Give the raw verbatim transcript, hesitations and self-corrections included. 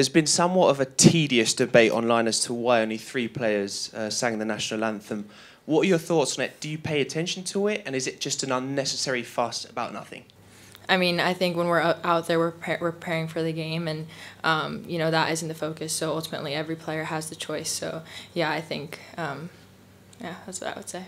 There's been somewhat of a tedious debate online as to why only three players uh, sang the national anthem. What are your thoughts on it? Do you pay attention to it, and is it just an unnecessary fuss about nothing? I mean, I think when we're out there, we're preparing for the game, and um, you know, that isn't the focus. So ultimately, every player has the choice. So yeah, I think um, yeah, that's what I would say.